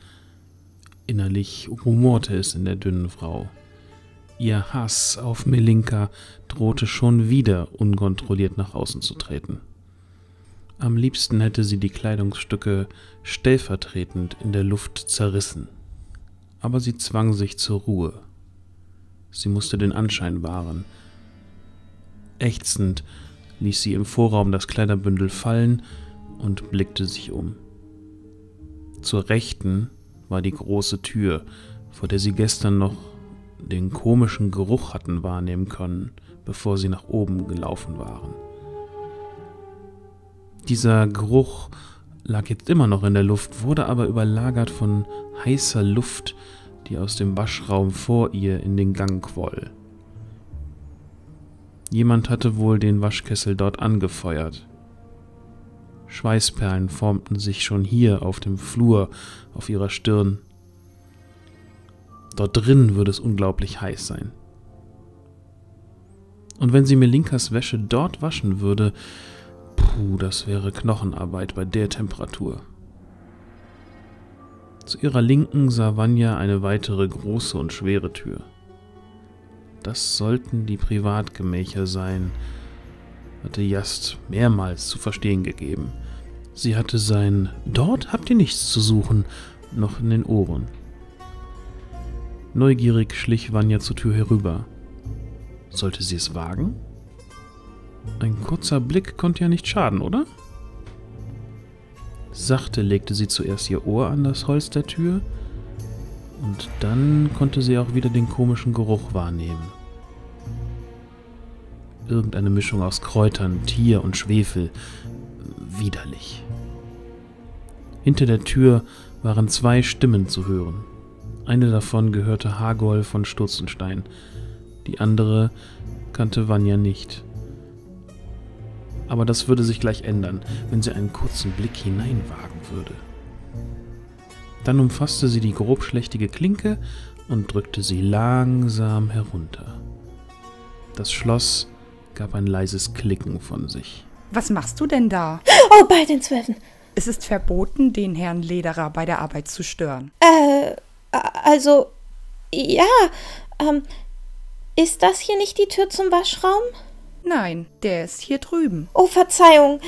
Innerlich rumorte es in der dünnen Frau. Ihr Hass auf Melinka drohte schon wieder unkontrolliert nach außen zu treten. Am liebsten hätte sie die Kleidungsstücke stellvertretend in der Luft zerrissen. Aber sie zwang sich zur Ruhe. Sie musste den Anschein wahren. Ächzend ließ sie im Vorraum das Kleiderbündel fallen und blickte sich um. Zur Rechten war die große Tür, vor der sie gestern noch den komischen Geruch hatten wahrnehmen können, bevor sie nach oben gelaufen waren. Dieser Geruch lag jetzt immer noch in der Luft, wurde aber überlagert von heißer Luft, die aus dem Waschraum vor ihr in den Gang quoll. Jemand hatte wohl den Waschkessel dort angefeuert. Schweißperlen formten sich schon hier auf dem Flur auf ihrer Stirn. Dort drin würde es unglaublich heiß sein. Und wenn sie Melinkas Wäsche dort waschen würde, puh, das wäre Knochenarbeit bei der Temperatur. Zu ihrer Linken sah Vanya eine weitere große und schwere Tür. Das sollten die Privatgemächer sein, hatte Jast mehrmals zu verstehen gegeben. Sie hatte sein „Dort habt ihr nichts zu suchen" noch in den Ohren. Neugierig schlich Vanya zur Tür herüber. Sollte sie es wagen? Ein kurzer Blick konnte ja nicht schaden, oder? Sachte legte sie zuerst ihr Ohr an das Holz der Tür, und dann konnte sie auch wieder den komischen Geruch wahrnehmen. Irgendeine Mischung aus Kräutern, Tier und Schwefel. Widerlich. Hinter der Tür waren zwei Stimmen zu hören. Eine davon gehörte Hagol von Sturzenstein, die andere kannte Vanya nicht. Aber das würde sich gleich ändern, wenn sie einen kurzen Blick hineinwagen würde. Dann umfasste sie die grobschlächtige Klinke und drückte sie langsam herunter. Das Schloss gab ein leises Klicken von sich. Was machst du denn da? Oh, bei den Zwölfen! Es ist verboten, den Herrn Lederer bei der Arbeit zu stören. Äh, also, ja, ähm, ist das hier nicht die Tür zum Waschraum? Nein, der ist hier drüben. Oh, Verzeihung,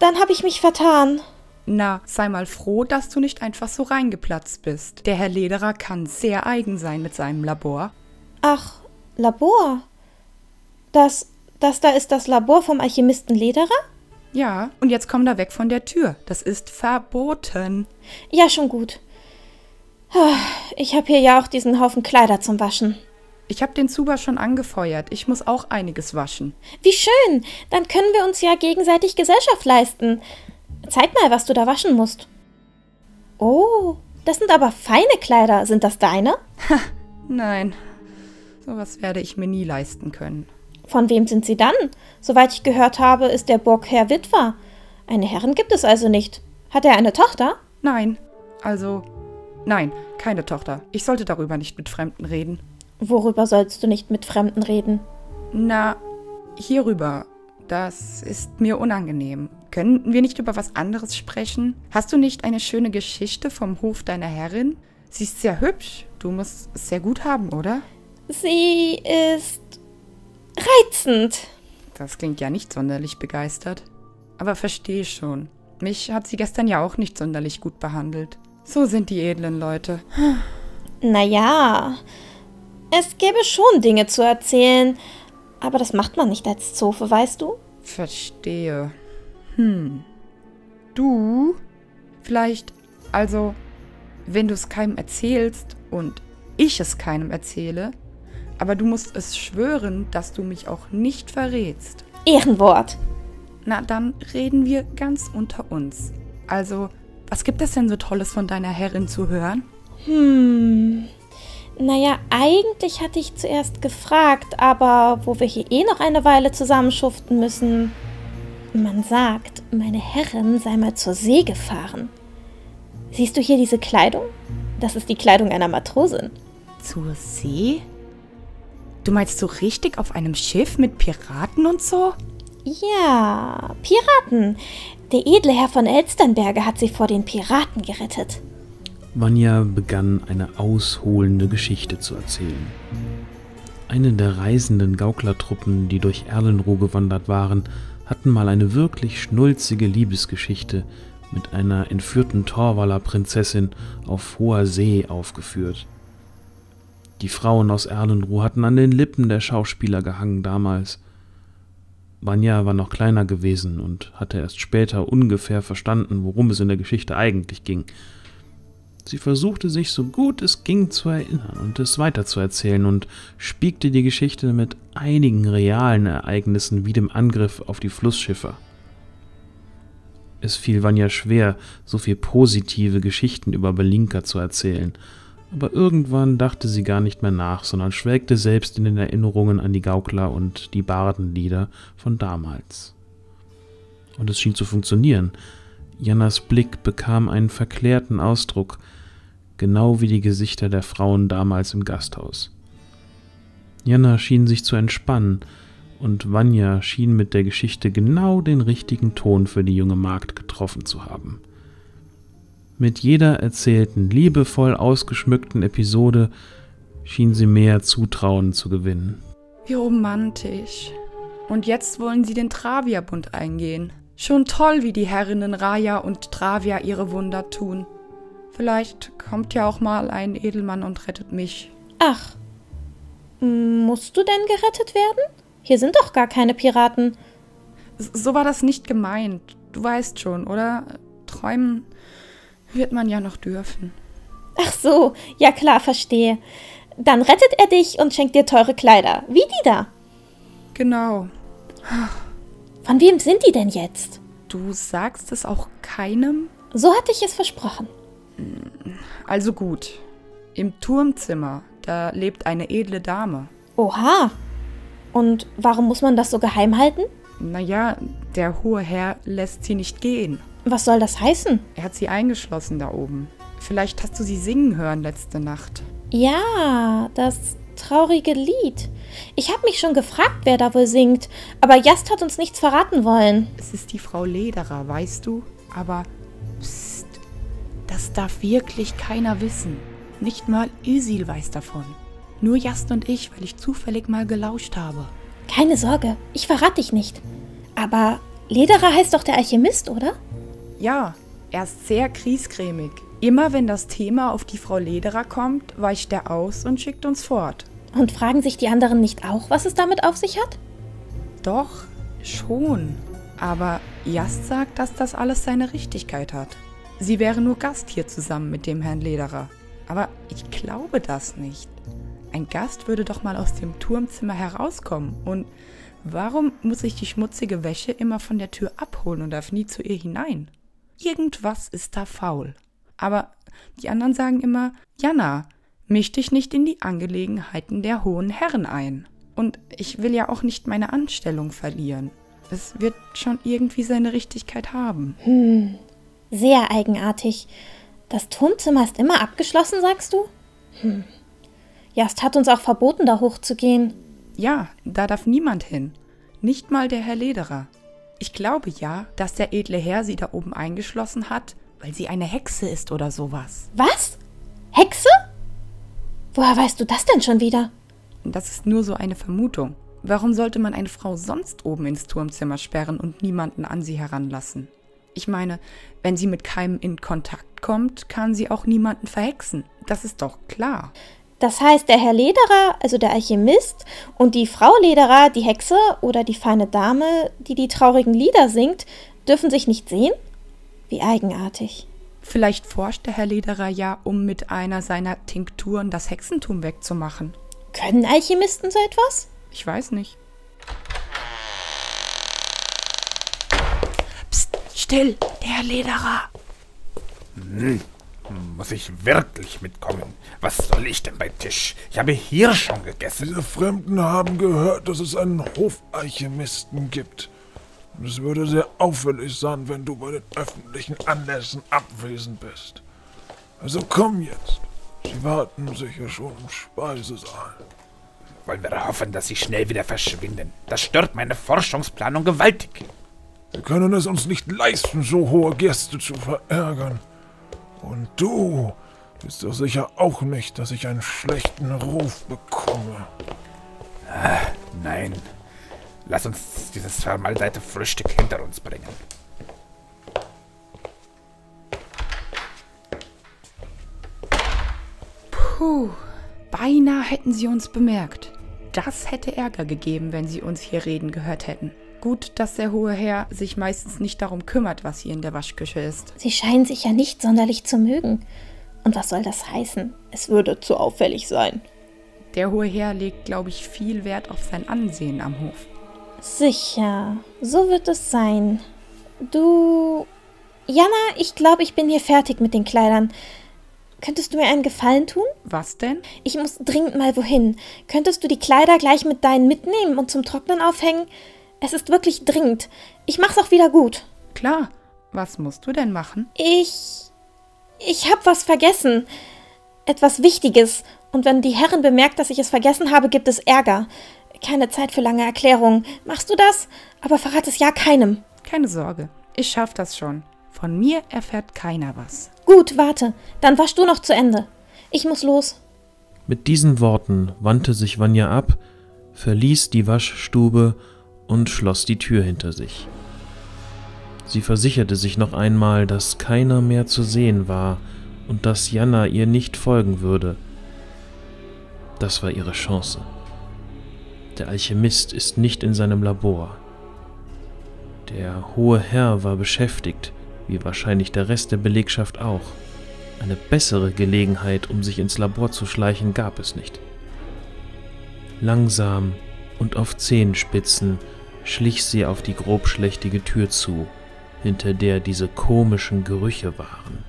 dann habe ich mich vertan. Na, sei mal froh, dass du nicht einfach so reingeplatzt bist. Der Herr Lederer kann sehr eigen sein mit seinem Labor. Ach, Labor? Das, das da ist das Labor vom Alchemisten Lederer? Ja, und jetzt komm da weg von der Tür. Das ist verboten. Ja, schon gut. Ich habe hier ja auch diesen Haufen Kleider zum Waschen. Ich habe den Zuber schon angefeuert. Ich muss auch einiges waschen. Wie schön! Dann können wir uns ja gegenseitig Gesellschaft leisten. Zeig mal, was du da waschen musst. Oh, das sind aber feine Kleider. Sind das deine? Ha, nein. Sowas werde ich mir nie leisten können. Von wem sind sie dann? Soweit ich gehört habe, ist der Burgherr Witwer. Eine Herrin gibt es also nicht. Hat er eine Tochter? Nein. Also, nein, keine Tochter. Ich sollte darüber nicht mit Fremden reden. Worüber sollst du nicht mit Fremden reden? Na, hierüber. Das ist mir unangenehm. Können wir nicht über was anderes sprechen? Hast du nicht eine schöne Geschichte vom Hof deiner Herrin? Sie ist sehr hübsch. Du musst es sehr gut haben, oder? Sie ist reizend. Das klingt ja nicht sonderlich begeistert. Aber verstehe schon. Mich hat sie gestern ja auch nicht sonderlich gut behandelt. So sind die edlen Leute. Naja, es gäbe schon Dinge zu erzählen, aber das macht man nicht als Zofe, weißt du? Verstehe. Hm. Du? Vielleicht, also, wenn du es keinem erzählst und ich es keinem erzähle, aber du musst es schwören, dass du mich auch nicht verrätst. Ehrenwort. Na, dann reden wir ganz unter uns. Also, was gibt es denn so Tolles von deiner Herrin zu hören? Hm... Naja, eigentlich hatte ich zuerst gefragt, aber wo wir hier eh noch eine Weile zusammenschuften müssen. Man sagt, meine Herrin sei mal zur See gefahren. Siehst du hier diese Kleidung? Das ist die Kleidung einer Matrosin. Zur See? Du meinst so richtig auf einem Schiff mit Piraten und so? Ja, Piraten. Der edle Herr von Elsternberge hat sie vor den Piraten gerettet. Vanya begann eine ausholende Geschichte zu erzählen. Eine der reisenden Gauklertruppen, die durch Allenruh gewandert waren, hatten mal eine wirklich schnulzige Liebesgeschichte mit einer entführten Torwaler Prinzessin auf hoher See aufgeführt. Die Frauen aus Allenruh hatten an den Lippen der Schauspieler gehangen damals. Vanya war noch kleiner gewesen und hatte erst später ungefähr verstanden, worum es in der Geschichte eigentlich ging. Sie versuchte sich so gut es ging zu erinnern und es weiterzuerzählen und spiegte die Geschichte mit einigen realen Ereignissen wie dem Angriff auf die Flussschiffer. Es fiel Vanya schwer, so viel positive Geschichten über Melinka zu erzählen, aber irgendwann dachte sie gar nicht mehr nach, sondern schwelgte selbst in den Erinnerungen an die Gaukler und die Bardenlieder von damals. Und es schien zu funktionieren. Jannas Blick bekam einen verklärten Ausdruck, genau wie die Gesichter der Frauen damals im Gasthaus. Janna schien sich zu entspannen, und Vanya schien mit der Geschichte genau den richtigen Ton für die junge Magd getroffen zu haben. Mit jeder erzählten, liebevoll ausgeschmückten Episode schien sie mehr Zutrauen zu gewinnen. Wie romantisch. Und jetzt wollen sie den Travia-Bund eingehen. Schon toll, wie die Herrinnen Raja und Travia ihre Wunder tun. Vielleicht kommt ja auch mal ein Edelmann und rettet mich. Ach, musst du denn gerettet werden? Hier sind doch gar keine Piraten. So war das nicht gemeint. Du weißt schon, oder? Träumen wird man ja noch dürfen. Ach so, ja klar, verstehe. Dann rettet er dich und schenkt dir teure Kleider, wie die da. Genau. Von wem sind die denn jetzt? Du sagst es auch keinem? So hatte ich es versprochen. Also gut. Im Turmzimmer, da lebt eine edle Dame. Oha. Und warum muss man das so geheim halten? Naja, der hohe Herr lässt sie nicht gehen. Was soll das heißen? Er hat sie eingeschlossen da oben. Vielleicht hast du sie singen hören letzte Nacht. Ja, das traurige Lied. Ich habe mich schon gefragt, wer da wohl singt, aber Jast hat uns nichts verraten wollen. Es ist die Frau Lederer, weißt du? Aber, pst, das darf wirklich keiner wissen. Nicht mal Isil weiß davon. Nur Jast und ich, weil ich zufällig mal gelauscht habe. Keine Sorge, ich verrate dich nicht. Aber Lederer heißt doch der Alchemist, oder? Ja, er ist sehr kriescremig. Immer wenn das Thema auf die Frau Lederer kommt, weicht er aus und schickt uns fort. Und fragen sich die anderen nicht auch, was es damit auf sich hat? Doch, schon. Aber Jast sagt, dass das alles seine Richtigkeit hat. Sie wäre nur Gast hier zusammen mit dem Herrn Lederer. Aber ich glaube das nicht. Ein Gast würde doch mal aus dem Turmzimmer herauskommen. Und warum muss ich die schmutzige Wäsche immer von der Tür abholen und darf nie zu ihr hinein? Irgendwas ist da faul. Aber die anderen sagen immer, Janna, misch dich nicht in die Angelegenheiten der hohen Herren ein. Und ich will ja auch nicht meine Anstellung verlieren. Es wird schon irgendwie seine Richtigkeit haben. Hm, sehr eigenartig. Das Turmzimmer ist immer abgeschlossen, sagst du? Hm. Jast hat uns auch verboten, da hochzugehen. Ja, da darf niemand hin. Nicht mal der Herr Lederer. Ich glaube ja, dass der edle Herr sie da oben eingeschlossen hat, weil sie eine Hexe ist oder sowas. Was? Hexe? Woher weißt du das denn schon wieder? Das ist nur so eine Vermutung. Warum sollte man eine Frau sonst oben ins Turmzimmer sperren und niemanden an sie heranlassen? Ich meine, wenn sie mit keinem in Kontakt kommt, kann sie auch niemanden verhexen. Das ist doch klar. Das heißt, der Herr Lederer, also der Alchemist, und die Frau Lederer, die Hexe oder die feine Dame, die die traurigen Lieder singt, dürfen sich nicht sehen? Wie eigenartig. Vielleicht forscht der Herr Lederer ja, um mit einer seiner Tinkturen das Hexentum wegzumachen. Können Alchemisten so etwas? Ich weiß nicht. Psst, still, der Herr Lederer. Hm, muss ich wirklich mitkommen? Was soll ich denn bei Tisch? Ich habe hier schon gegessen. Diese Fremden haben gehört, dass es einen Hofalchemisten gibt. Und es würde sehr auffällig sein, wenn du bei den öffentlichen Anlässen abwesend bist. Also komm jetzt. Sie warten sicher schon im Speisesaal. Wollen wir hoffen, dass sie schnell wieder verschwinden. Das stört meine Forschungsplanung gewaltig. Wir können es uns nicht leisten, so hohe Gäste zu verärgern. Und du bist doch sicher auch nicht, dass ich einen schlechten Ruf bekomme. Ah, nein. Lass uns dieses vermaledeite Frühstück hinter uns bringen. Puh, beinahe hätten sie uns bemerkt. Das hätte Ärger gegeben, wenn sie uns hier reden gehört hätten. Gut, dass der hohe Herr sich meistens nicht darum kümmert, was hier in der Waschküche ist. Sie scheinen sich ja nicht sonderlich zu mögen. Und was soll das heißen? Es würde zu auffällig sein. Der hohe Herr legt, glaube ich, viel Wert auf sein Ansehen am Hof. Sicher, so wird es sein. Du... Janna, ich glaube, ich bin hier fertig mit den Kleidern. Könntest du mir einen Gefallen tun? Was denn? Ich muss dringend mal wohin. Könntest du die Kleider gleich mit deinen mitnehmen und zum Trocknen aufhängen? Es ist wirklich dringend. Ich mach's auch wieder gut. Klar. Was musst du denn machen? Ich... Ich hab was vergessen. Etwas Wichtiges. Und wenn die Herrin bemerkt, dass ich es vergessen habe, gibt es Ärger. Keine Zeit für lange Erklärungen. Machst du das? Aber verrat es ja keinem. Keine Sorge. Ich schaff das schon. Von mir erfährt keiner was. Gut, warte. Dann wasch du noch zu Ende. Ich muss los. Mit diesen Worten wandte sich Vanya ab, verließ die Waschstube und schloss die Tür hinter sich. Sie versicherte sich noch einmal, dass keiner mehr zu sehen war und dass Janna ihr nicht folgen würde. Das war ihre Chance. Der Alchemist ist nicht in seinem Labor. Der hohe Herr war beschäftigt, wie wahrscheinlich der Rest der Belegschaft auch. Eine bessere Gelegenheit, um sich ins Labor zu schleichen, gab es nicht. Langsam und auf Zehenspitzen schlich sie auf die grobschlächtige Tür zu, hinter der diese komischen Gerüche waren.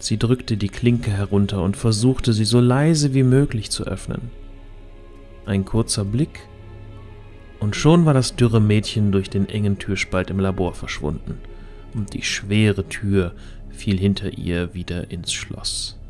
Sie drückte die Klinke herunter und versuchte, sie so leise wie möglich zu öffnen. Ein kurzer Blick, und schon war das dürre Mädchen durch den engen Türspalt im Labor verschwunden, und die schwere Tür fiel hinter ihr wieder ins Schloss.